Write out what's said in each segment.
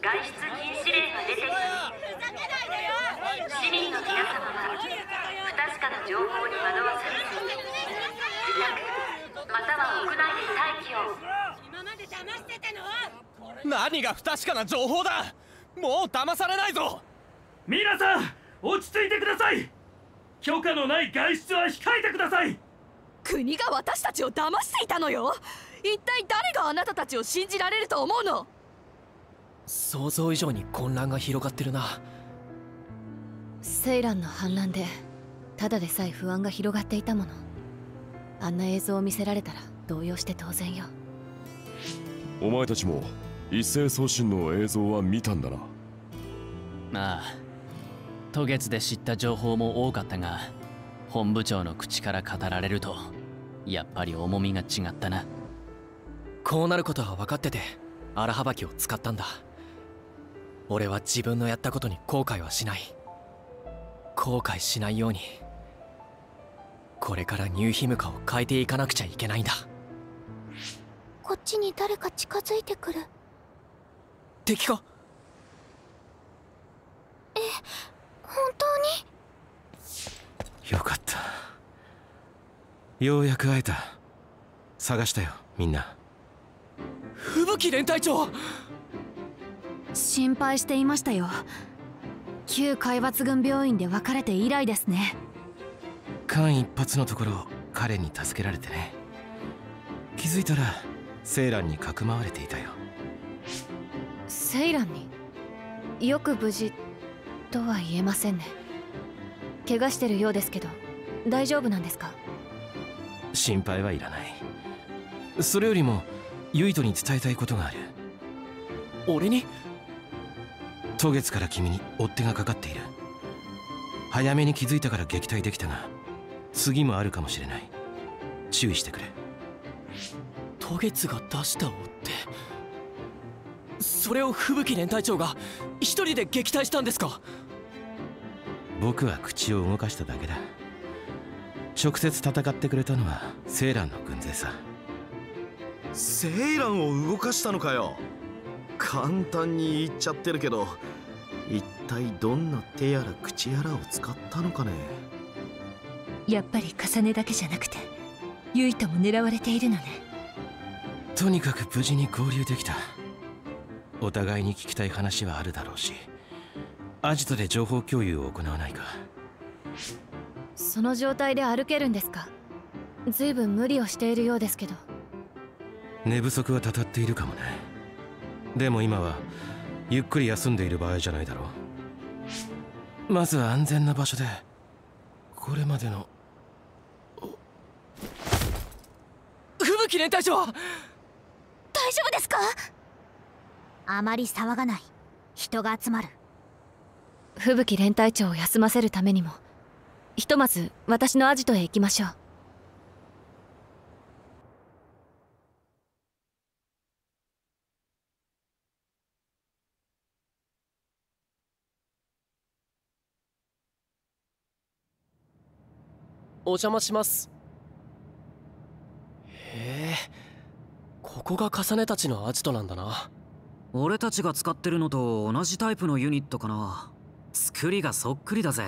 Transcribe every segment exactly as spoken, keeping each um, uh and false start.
外出禁止令が出ています。市民の皆様は不確かな情報に惑わされず、自宅または屋内で待機を。今まで騙してたの？何が不確かな情報だ。もう騙されないぞ。皆さん落ち着いてください。許可のない外出は控えてください。国が私たちを騙していたのよ。一体誰があなたたちを信じられると思うの？想像以上に混乱が広がってるな。セイランの反乱でただでさえ不安が広がっていたもの。あんな映像を見せられたら動揺して当然よ。お前たちも一斉送信の映像は見たんだな。まあ渡月で知った情報も多かったが、本部長の口から語られるとやっぱり重みが違ったな。こうなることは分かってて荒はばきを使ったんだ。俺は自分のやったことに後悔はしない。後悔しないようにこれからニューヒムカを変えていかなくちゃいけないんだ。こっちに誰か近づいてくる。敵か？え、本当に？よかった、ようやく会えた。探したよみんな。吹雪連隊長、心配していましたよ。旧海抜軍病院で別れて以来ですね。間一髪のところ彼に助けられてね。気づいたらセイランにかくまわれていたよ。セイランに？よく無事とは言えませんね。怪我してるようですけど大丈夫なんですか？心配はいらない。それよりもユイトに伝えたいことがある。俺に？渡月から君に追っ手がかかっている。早めに気づいたから撃退できたが、次もあるかもしれない。注意してくれ。渡月が出した追っ手、それを吹雪連隊長が一人で撃退したんですか？僕は口を動かしただけだ。直接戦ってくれたのはセイランの軍勢さ。セイランを動かしたのかよ。簡単に言っちゃってるけど、一体どんな手やら口やらを使ったのかね。やっぱり重ねだけじゃなくてユイトも狙われているのね。とにかく無事に合流できた。お互いに聞きたい話はあるだろうし、アジトで情報共有を行わないか。その状態で歩けるんですか？ずいぶん無理をしているようですけど。寝不足はたたっているかもね。でも今はゆっくり休んでいる場合じゃないだろう。まずは安全な場所でこれまでの。吹雪連隊長、大丈夫ですか？あまり騒がない。人が集まる。吹雪連隊長を休ませるためにもひとまず私のアジトへ行きましょう。お邪魔します。へえ、ここが重ねたちのアジトなんだな。俺たちが使ってるのと同じタイプのユニットかな。作りがそっくりだぜ。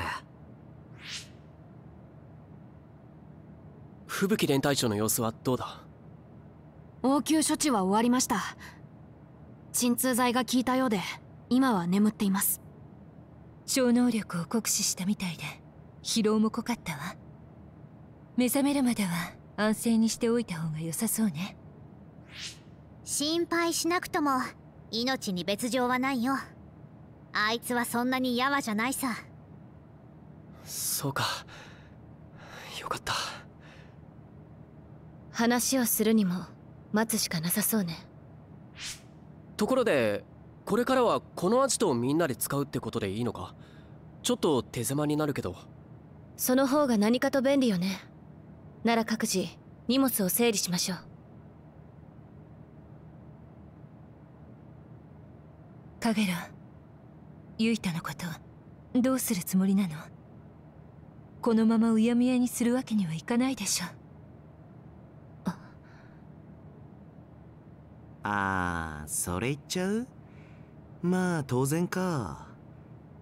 吹雪連隊長の様子はどうだ？応急処置は終わりました。鎮痛剤が効いたようで今は眠っています。超能力を酷使したみたいで疲労も濃かったわ。目覚めるまでは安静にしておいた方が良さそうね。心配しなくとも命に別状はないよ。あいつはそんなにやわじゃないさ。そうか、よかった。話をするにも待つしかなさそうね。ところでこれからはこのアジトをみんなで使うってことでいいのか？ちょっと手狭になるけど。その方が何かと便利よね。なら各自荷物を整理しましょう。カゲラ、ユイトのことどうするつもりなの？このままうやむやにするわけにはいかないでしょ。ああ、それ言っちゃう？まあ当然か。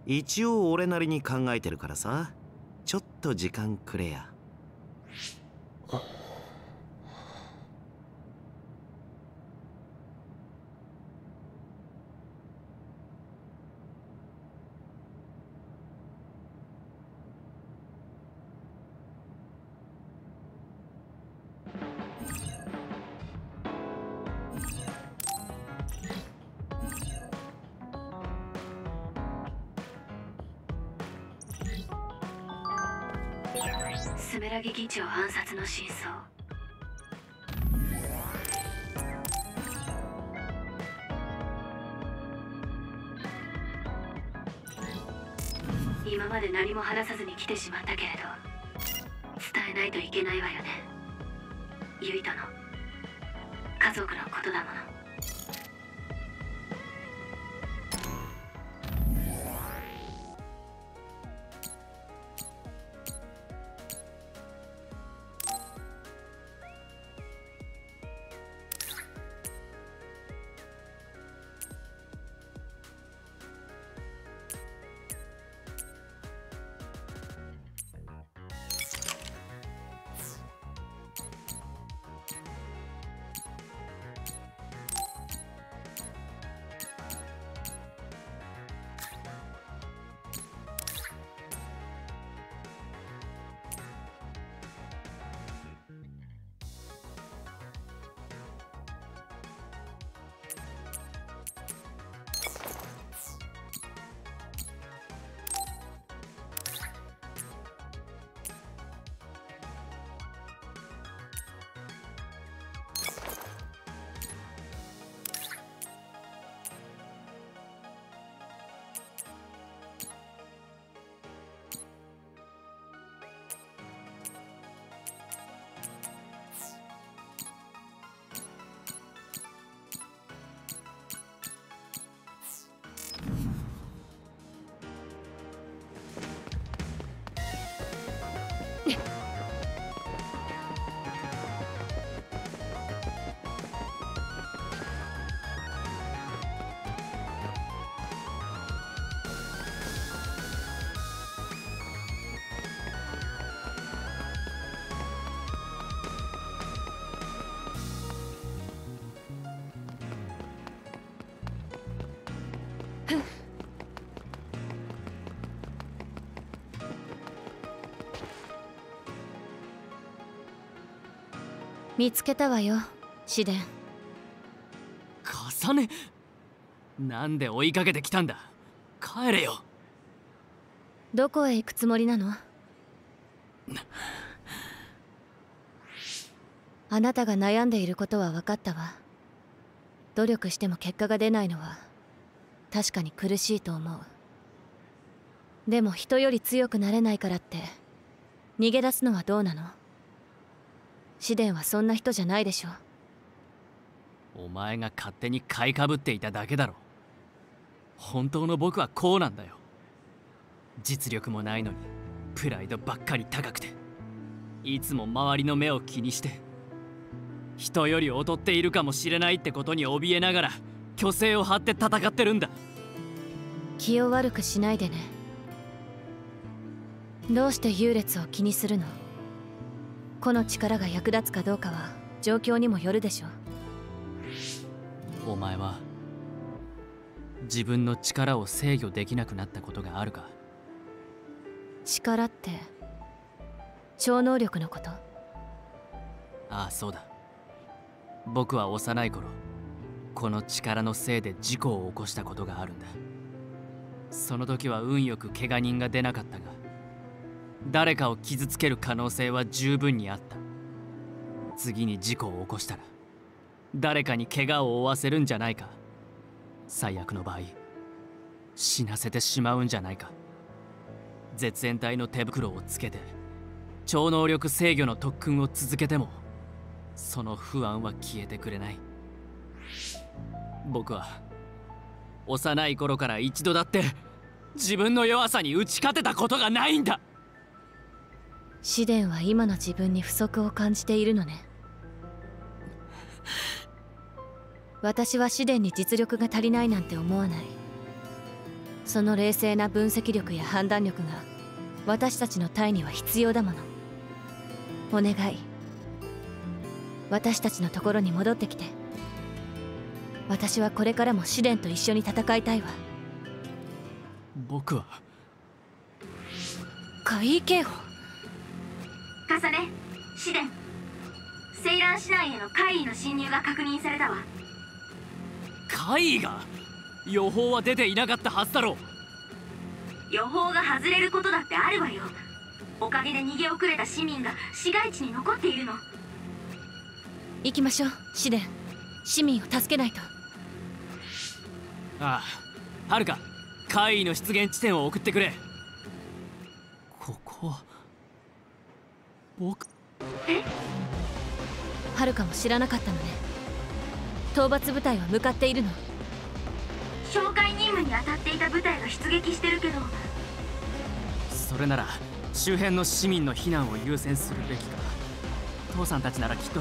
一応俺なりに考えてるからさ、ちょっと時間くれや。スメラギ議長暗殺の真相。今まで何も話さずに来てしまったけれど、伝えないといけないわよね。ユイとの家族のことだもの。見つけたわよ、シデン。重ね、なんで追いかけてきたんだ。帰れよ。どこへ行くつもりなの？あなたが悩んでいることは分かったわ。努力しても結果が出ないのは確かに苦しいと思う。でも人より強くなれないからって逃げ出すのはどうなの？シデンはそんな人じゃないでしょ。お前が勝手に買いかぶっていただけだろ。本当の僕はこうなんだよ。実力もないのにプライドばっかり高くて、いつも周りの目を気にして、人より劣っているかもしれないってことに怯えながら虚勢を張って戦ってるんだ。気を悪くしないでね。どうして優劣を気にするの？この力が役立つかどうかは状況にもよるでしょう。お前は自分の力を制御できなくなったことがあるか？力って超能力のこと？ああ、そうだ。僕は幼い頃、この力のせいで事故を起こしたことがあるんだ。その時は運よく怪我人が出なかったが、誰かを傷つける可能性は十分にあった。次に事故を起こしたら誰かに怪我を負わせるんじゃないか。最悪の場合死なせてしまうんじゃないか。絶縁体の手袋をつけて超能力制御の特訓を続けてもその不安は消えてくれない。僕は幼い頃から一度だって自分の弱さに打ち勝てたことがないんだ。シデンは今の自分に不足を感じているのね。私はシデンに実力が足りないなんて思わない。その冷静な分析力や判断力が私たちの隊には必要だもの。お願い、私たちのところに戻ってきて。私はこれからも試練と一緒に戦いたいわ。僕は怪異警報重ね試練。セイラン市内への怪異の侵入が確認されたわ。怪異が？予報は出ていなかったはずだろう。予報が外れることだってあるわよ。おかげで逃げ遅れた市民が市街地に残っているの。行きましょう試練。市民を助けないと。ああ、はるか、怪異の出現地点を送ってくれ。ここ僕えはるかも知らなかったのね。討伐部隊は向かっているの。紹介任務に当たっていた部隊が出撃してるけど。それなら周辺の市民の避難を優先するべきか。父さんたちならきっと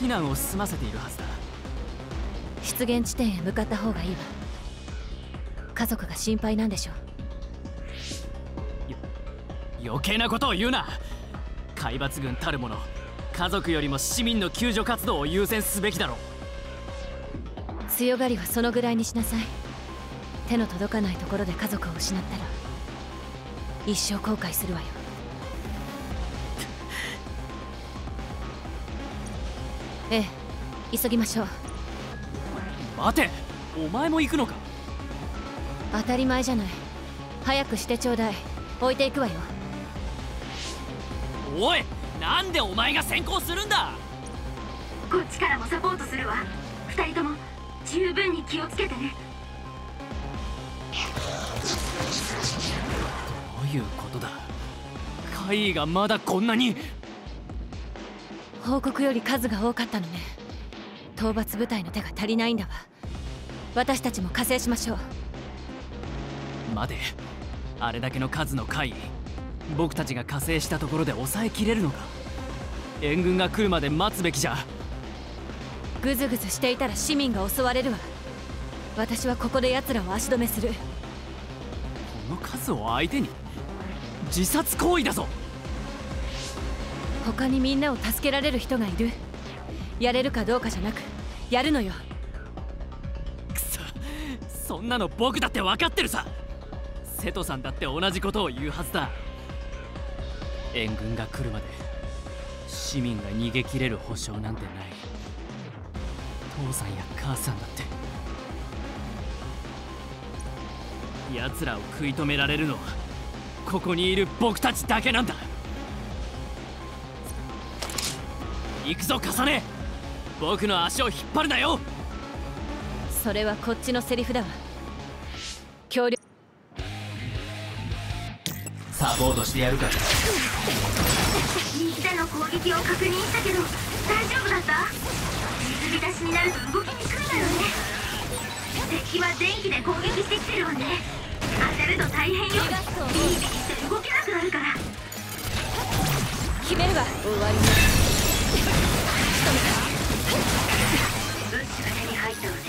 避難を済ませているはずだ。出現地点へ向かった方がいいわ。家族が心配なんでしょう。よ余計なことを言うな。海抜軍たるもの、家族よりも市民の救助活動を優先すべきだろう。強がりはそのぐらいにしなさい。手の届かないところで家族を失ったら一生後悔するわよ。ええ、急ぎましょう。待て、お前も行くのか。当たり前じゃない。早くしてちょうだい。置いていくわよ。おい、なんでお前が先行するんだ。こっちからもサポートするわ。二人とも十分に気をつけてね。どういうことだ。怪異がまだこんなに。報告より数が多かったのね。討伐部隊の手が足りないんだわ。私たちも加勢しましょう。待て、あれだけの数の怪異、僕たちが加勢したところで抑えきれるのか。援軍が来るまで待つべきじゃ。グズグズしていたら市民が襲われるわ。私はここで奴らを足止めする。この数を相手に自殺行為だぞ。他にみんなを助けられる人がいる。やれるかどうかじゃなくやるのよ。くそ、そんなの僕だって分かってるさ。瀬戸さんだって同じことを言うはずだ。援軍が来るまで市民が逃げ切れる保証なんてない。父さんや母さんだって奴らを食い止められるのはここにいる僕たちだけなんだ。行くぞ重ね、僕の足を引っ張るなよ。それはこっちのセリフだわ。協力サポートしてやるから。右手の攻撃を確認したけど大丈夫だった。水浸しになると動きにくいのよね。敵は電気で攻撃してきてるわね。当てると大変よ。ビリビリして動けなくなるから。決めるわ。終わります。物資が手に入ったわね。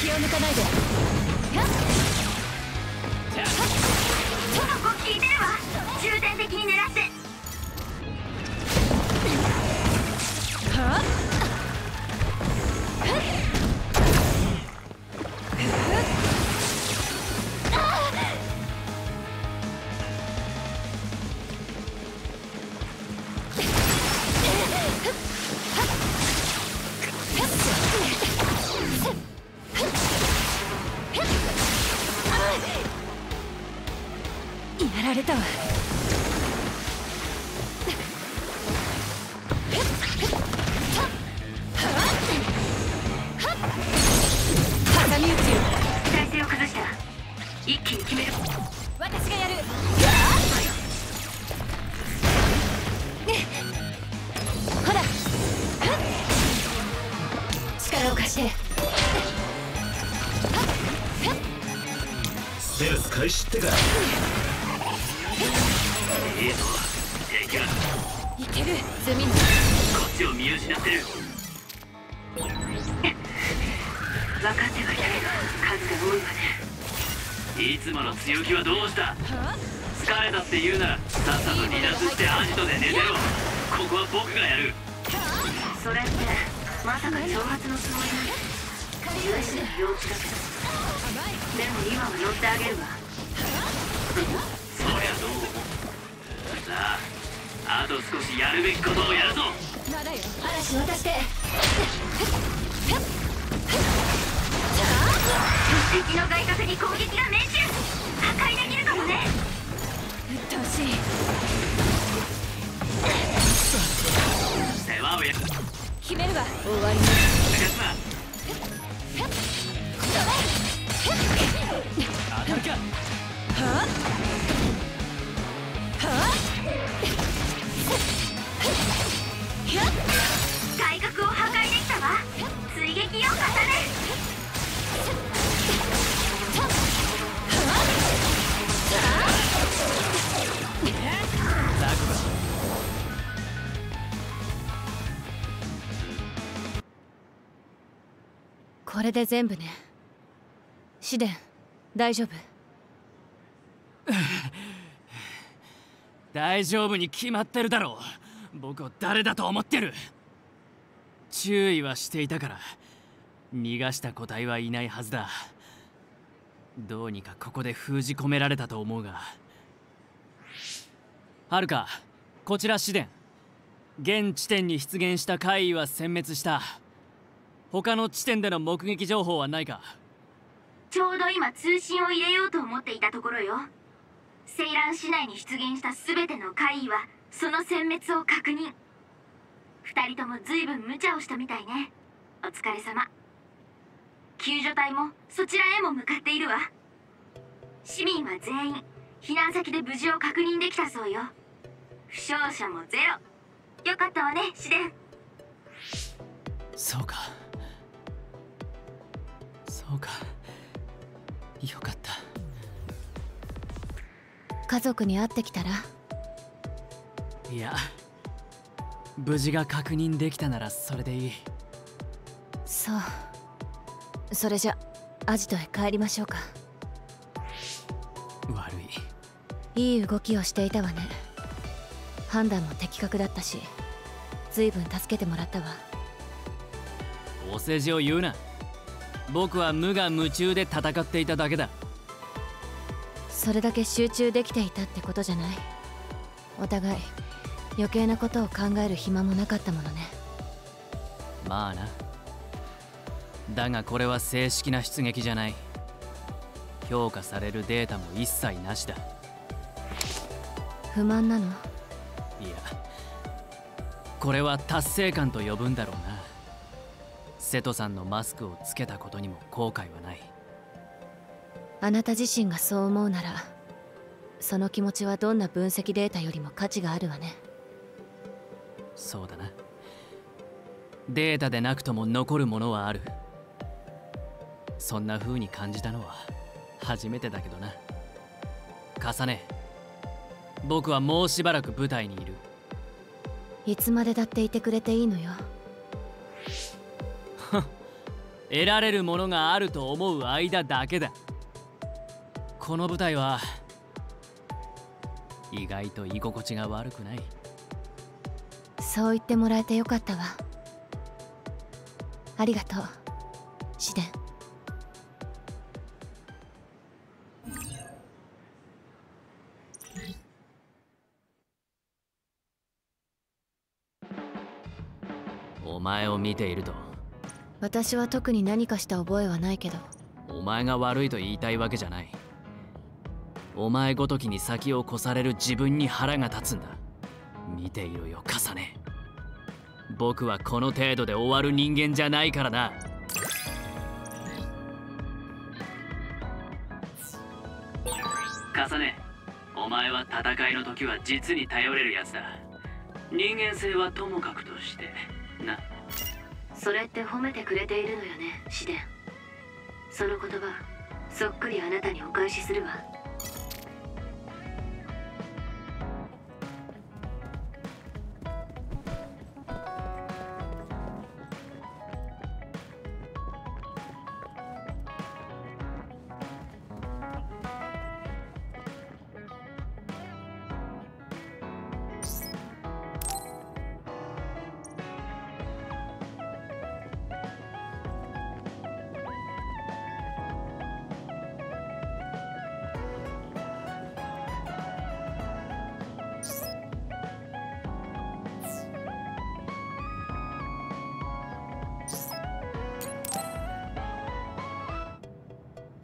気を抜かないで。そこ効いてるわ。重点的に狙って。はやられたわ。挟み撃ち。体勢を崩した。一気に決める。私がやる。ほら。力を貸して。セース開始ってか。いいぞ、いけるいける。ズミンこっちを見失ってる。分かってはいたけど数が多いわね。いつもの強気はどうした？疲れたって言うならさっさと離脱してアジトで寝てろ。ここは僕がやる。それってまさか挑発のつもりなの？許しの病気だけど、でも今は乗ってあげるわ。そりゃどうもさあ、あと少しやるべきことをやるぞ。嵐渡して敵の外角に攻撃が命中。破壊できるかもね。うっとうしい。世話をやる。決めるわ。終わり外角を破壊できたわ。追撃を重ね。これで全部ね。シデン、大丈夫？大丈夫に決まってるだろう。僕を誰だと思ってる？注意はしていたから、逃がした個体はいないはずだ。どうにかここで封じ込められたと思うが。はるか、こちらシデン。現地点に出現した怪異は殲滅した。他の地点での目撃情報はないか？ちょうど今通信を入れようと思っていたところよ。セイラン市内に出現した全ての怪異はその殲滅を確認。ふたりとも随分無茶をしたみたいね。お疲れ様。救助隊もそちらへも向かっているわ。市民は全員避難先で無事を確認できたそうよ。負傷者もゼロ。よかったわね、シデン。そうかそうか、よかった。家族に会ってきたら？いや、無事が確認できたならそれでいい。そう、それじゃアジトへ帰りましょうか。悪いいい動きをしていたわね。判断も的確だったし、随分助けてもらったわ。お世辞を言うな。僕は無我夢中で戦っていただけだ。それだけ集中できていたってことじゃない？お互い余計なことを考える暇もなかったものね。まあな。だがこれは正式な出撃じゃない。評価されるデータも一切なしだ。不満なの？いや、これは達成感と呼ぶんだろうな。瀬戸さんのマスクをつけたことにも後悔はない。あなた自身がそう思うなら、その気持ちはどんな分析データよりも価値があるわね。そうだな。データでなくとも残るものはある。そんな風に感じたのは初めてだけどな。重ね、僕はもうしばらく舞台にいる。いつまでだっていてくれていいのよ。得られるものがあると思う間だけだ。この舞台は意外と居心地が悪くない。そう言ってもらえてよかったわ。ありがとう、シデン。お前を見ていると。私は特に何かした覚えはないけど。お前が悪いと言いたいわけじゃない。お前ごときに先を越される自分に腹が立つんだ。見ていろよ、重ね。僕はこの程度で終わる人間じゃないからな。重ね、お前は戦いの時は実に頼れるやつだ。人間性はともかくとしてな。それって褒めてくれているのよね、シデン。その言葉そっくりあなたにお返しするわ。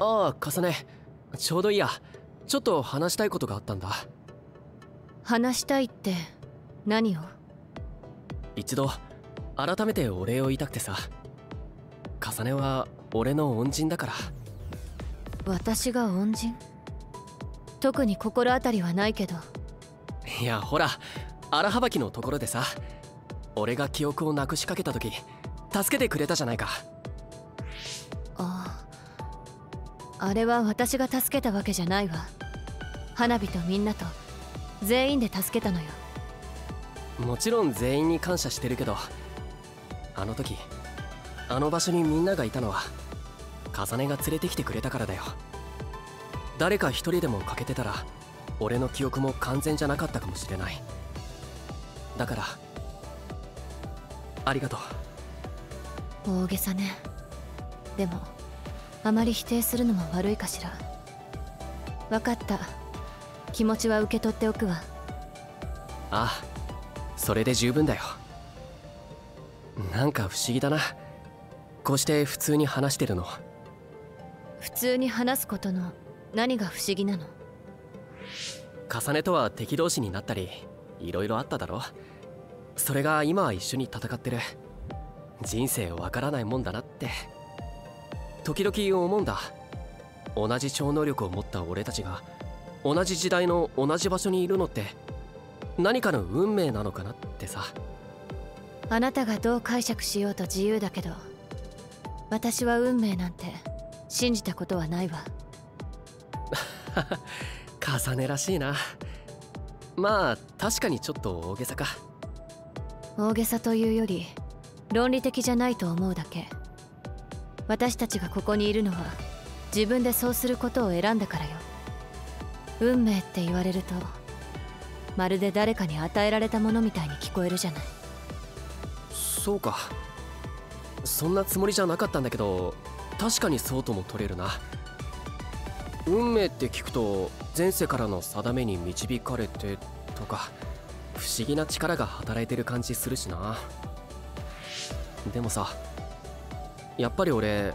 ああ、重ね。ちょうどいいや。ちょっと話したいことがあったんだ。話したいって何を？一度改めてお礼を言いたくてさ。重ねは俺の恩人だから。私が恩人？特に心当たりはないけど。いや、ほら、荒はばきのところでさ、俺が記憶をなくしかけた時助けてくれたじゃないか。ああ、あれは私が助けたわけじゃないわ。花火とみんなと全員で助けたのよ。もちろん全員に感謝してるけど、あの時あの場所にみんながいたのは重ねが連れてきてくれたからだよ。誰か一人でも欠けてたら俺の記憶も完全じゃなかったかもしれない。だからありがとう。大げさね。でもあまり否定するのも悪いかしら。分かった、気持ちは受け取っておくわ。ああ、それで十分だよ。なんか不思議だな、こうして普通に話してるの。普通に話すことの何が不思議なの？重ねとは敵同士になったりいろいろあっただろ。それが今は一緒に戦ってる。人生わからないもんだなって時々思うんだ。同じ超能力を持った俺たちが同じ時代の同じ場所にいるのって何かの運命なのかなってさ。あなたがどう解釈しようと自由だけど、私は運命なんて信じたことはないわ。重ねらしいな。まあ確かにちょっと大げさか。大げさというより論理的じゃないと思うだけ。私たちがここにいるのは自分でそうすることを選んだからよ。運命って言われるとまるで誰かに与えられたものみたいに聞こえるじゃない。そうか、そんなつもりじゃなかったんだけど、確かにそうとも取れるな。運命って聞くと前世からの定めに導かれてとか不思議な力が働いてる感じするしな。でもさ、やっぱり俺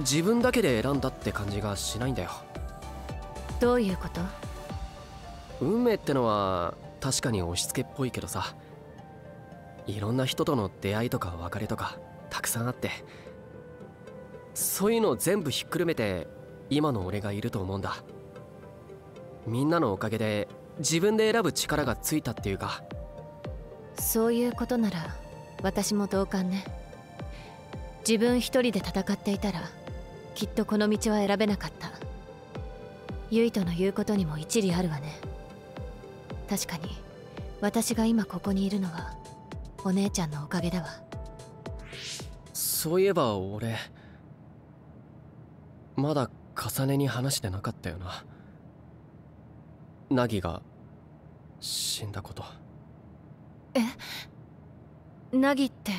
自分だけで選んだって感じがしないんだよ。どういうこと？運命ってのは確かに押し付けっぽいけどさ、いろんな人との出会いとか別れとかたくさんあって、そういうのを全部ひっくるめて今の俺がいると思うんだ。みんなのおかげで自分で選ぶ力がついたっていうか。そういうことなら私も同感ね。自分一人で戦っていたらきっとこの道は選べなかった。ユイトの言うことにも一理あるわね。確かに私が今ここにいるのはお姉ちゃんのおかげだわ。そういえば俺まだ重ねに話してなかったよな、ナギが死んだこと。え、ナギって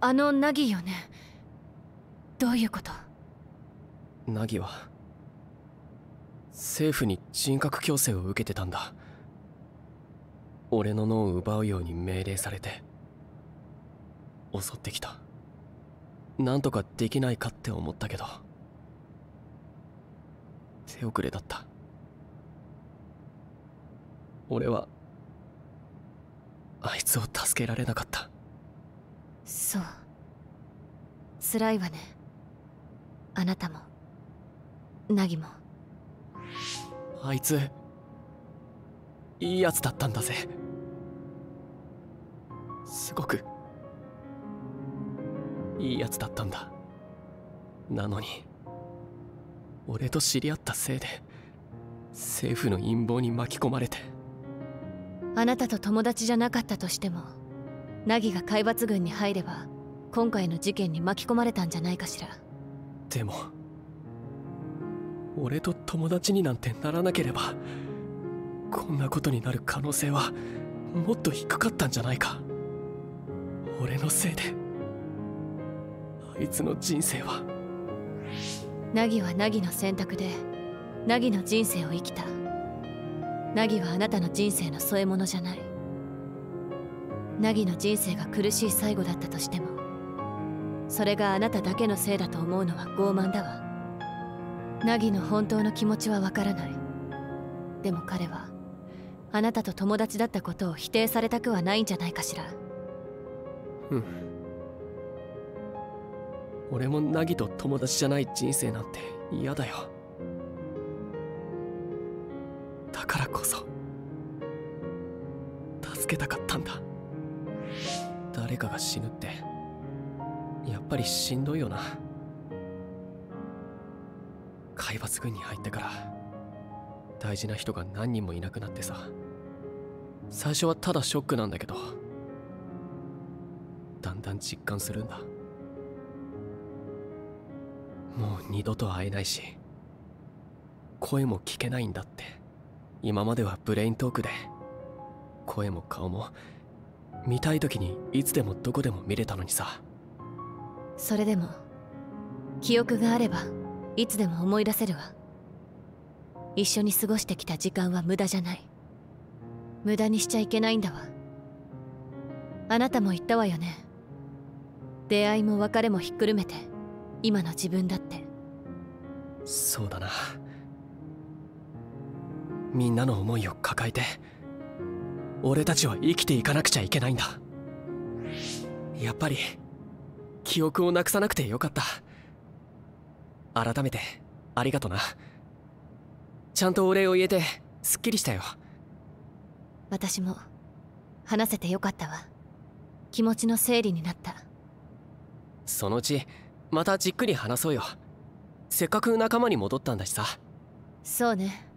あのナギよね？どういうこと？ナギは政府に人格矯正を受けてたんだ。俺の脳を奪うように命令されて襲ってきた。なんとかできないかって思ったけど手遅れだった。俺はあいつを助けられなかった。そう、辛いわね。あなたもナギも。あいついいやつだったんだぜ。すごくいいやつだったんだ。なのに俺と知り合ったせいで政府の陰謀に巻き込まれて。あなたと友達じゃなかったとしてもナギが海抜軍に入れば今回の事件に巻き込まれたんじゃないかしら。でも俺と友達になんてならなければこんなことになる可能性はもっと低かったんじゃないか。俺のせいであいつの人生は。ナギはナギの選択でナギの人生を生きた。ナギはあなたの人生の添え物じゃない。ナギの人生が苦しい最後だったとしてもそれがあなただけのせいだと思うのは傲慢だわ。ナギの本当の気持ちはわからない。でも彼はあなたと友達だったことを否定されたくはないんじゃないかしら。うん。俺もナギと友達じゃない人生なんて嫌だよ。だからこそ助けたかったんだ。誰かが死ぬってやっぱりしんどいよな。海抜軍に入ってから大事な人が何人もいなくなってさ、最初はただショックなんだけど、だんだん実感するんだ。もう二度と会えないし声も聞けないんだって。今まではブレイントークで声も顔も見たい時にいつでもどこでも見れたのにさ。それでも記憶があればいつでも思い出せるわ。一緒に過ごしてきた時間は無駄じゃない。無駄にしちゃいけないんだわ。あなたも言ったわよね。出会いも別れもひっくるめて今の自分だって。そうだな。みんなの思いを抱えて俺たちは生きていかなくちゃいけないんだ。やっぱり記憶をなくさなくてよかった。改めてありがとな。ちゃんとお礼を言えてすっきりしたよ。私も話せてよかったわ。気持ちの整理になった。そのうちまたじっくり話そうよ。せっかく仲間に戻ったんだしさ。そうね。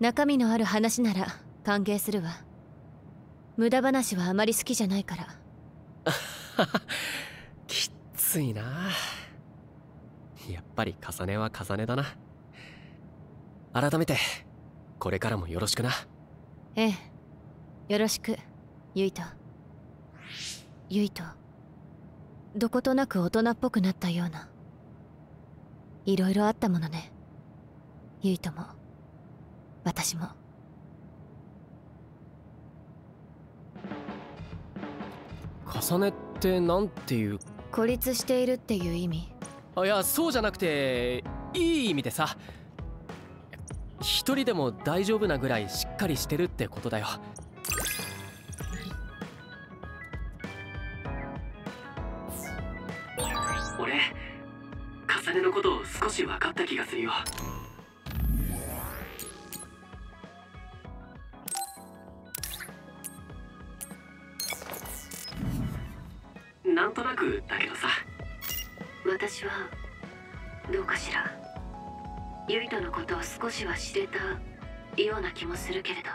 中身のある話なら歓迎するわ。無駄話はあまり好きじゃないから。きっついな。やっぱり重ねは重ねだな。改めてこれからもよろしくな。ええ、よろしくゆいと。ゆいとどことなく大人っぽくなったような。いろいろあったものね。ゆいとも私も。重ねってなんていう。孤立しているっていう意味。あ、いやそうじゃなくて、いい意味でさ、一人でも大丈夫なぐらいしっかりしてるってことだよ。俺重ねのことを少し分かった気がするよ。なんとなくだけどさ。私はどうかしら。ユイトのことを少しは知れたような気もするけれど。